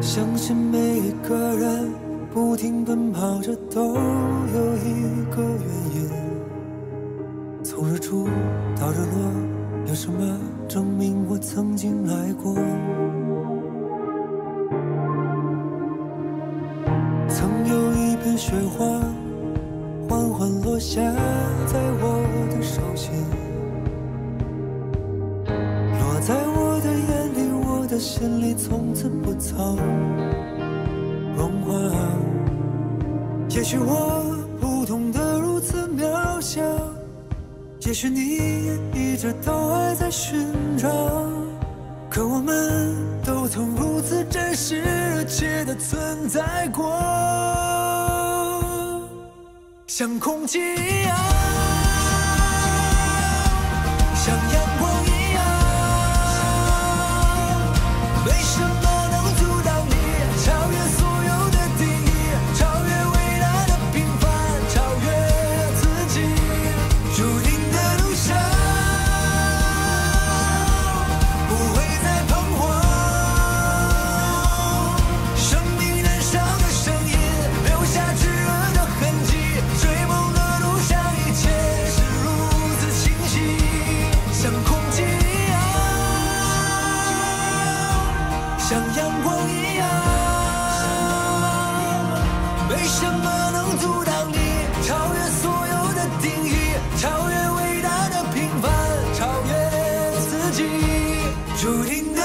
相信每一个人不停奔跑着，都有一个原因。从日出到日落，有什么证明我曾经来过？曾有一片雪花，缓缓落下在我的手心，落在我的眼里，我的心里，从此不曾。 也许我不懂得如此渺小，也许你也一直都还在寻找，可我们都曾如此真实热切的存在过，像空气一样，像阳光一样，为什么？ 注定。